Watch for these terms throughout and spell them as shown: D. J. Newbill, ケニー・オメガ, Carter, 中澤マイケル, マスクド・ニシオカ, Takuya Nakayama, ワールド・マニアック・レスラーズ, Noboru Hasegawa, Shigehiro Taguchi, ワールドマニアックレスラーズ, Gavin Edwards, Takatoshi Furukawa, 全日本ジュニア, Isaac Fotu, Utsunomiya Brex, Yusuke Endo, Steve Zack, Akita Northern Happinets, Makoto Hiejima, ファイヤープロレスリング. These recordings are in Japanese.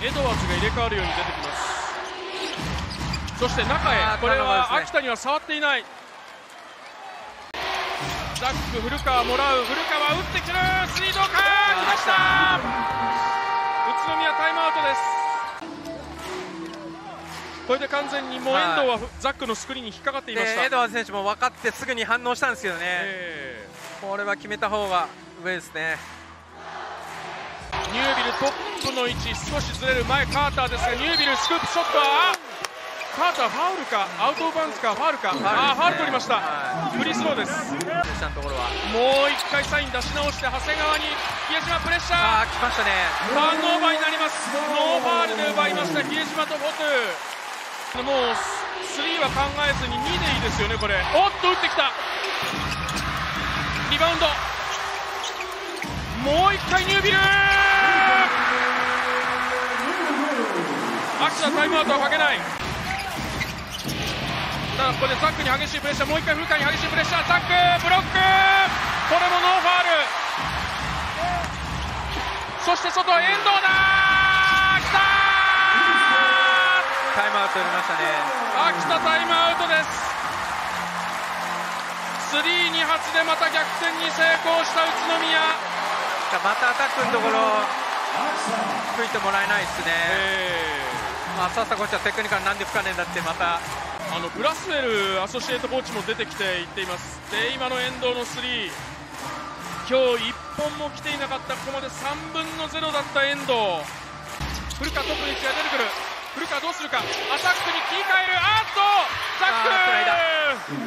エドワーズが入れ替わるように出てきます。そして中へ、これは秋田には触っていない。ザック、古川もらう、古川打ってくる、スリードか、来ました。宇都宮タイムアウトです。これで完全にもう遠藤はザックのスクリーンに引っかかっていました。エドワーズ選手も分かってすぐに反応したんですけどね、これは決めた方が上ですね。ニュービルトップの位置、少しずれる前、カーターですが、ニュービルスクープショットはカーター、ファウルか、アウトオブバウンズか、ファウルか、ファウル取りました、フリースローです。もう1回サイン出し直して、長谷川に比江島、プレッシャー、来ましたね、ターンオーバーになります、ノーファウルで奪いました、比江島とフォトゥ、もう3は考えずに2でいいですよね、これ、おっと、打ってきた、リバウンド、もう1回ニュービル。秋田タイムアウトはかけない。ただここでザックに激しいプレッシャー、もう一回古川に激しいプレッシャー、ザックブロック、これもノーファウル。そして外は遠藤だ、きたー、タイムアウト取りましたね。秋田タイムアウトです。3、2発でまた逆転に成功した宇都宮。またアタックのところ吹いてもらえないですね。さっさこっちはテクニカルなんで吹かねえんだって、またブラスウェルアソシエートコーチも出てきて言っています。で今の遠藤のスリー、今日1本も来ていなかった、ここまで3分の0だった遠藤。古川トップに位置が出てくる、古川どうするか、アタックに切り替える、あっとザッ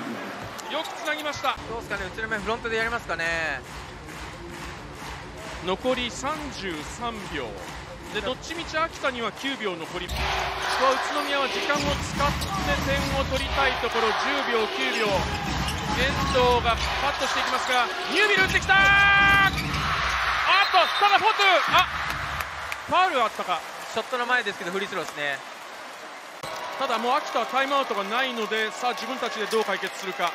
ク、よくつなぎました。どうですかね、宇都宮フロントでやりますかね。残り33秒で、どっちみち秋田には9秒残り、宇都宮は時間を使って点を取りたいところ。10秒、9秒、遠藤がパッとしていきますが、ニュービル打ってきたー、あっと、ただフォトゥ、あファウルがあったか、ショットの前ですけどフリースローですね。ただもう秋田はタイムアウトがないので、さあ自分たちでどう解決するか。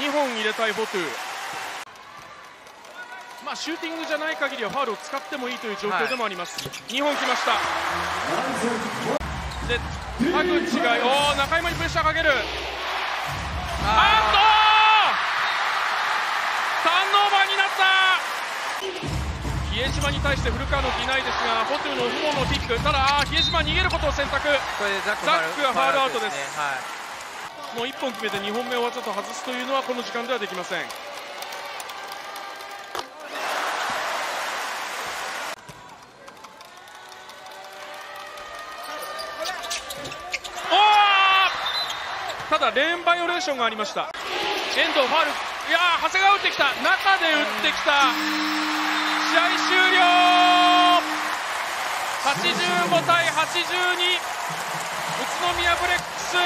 2本入れたいフォトゥ、シューティングじゃない限りはファウルを使ってもいいという状況でもあります、2本きました、で田口が中山にプレッシャーかける、ターンオーバーになった、比江島に対して古川のディナイですが、フォトゥのフォーのキック、ただ比江島、逃げることを選択、ザックはファウルアウトです、もう1本決めて2本目をわざと外すというのは、この時間ではできません。ただレーンバイオレーションがありました。遠藤ファウル、いや長谷川打ってきた、中で打ってきた、試合終了、85対82、宇都宮ブレックス。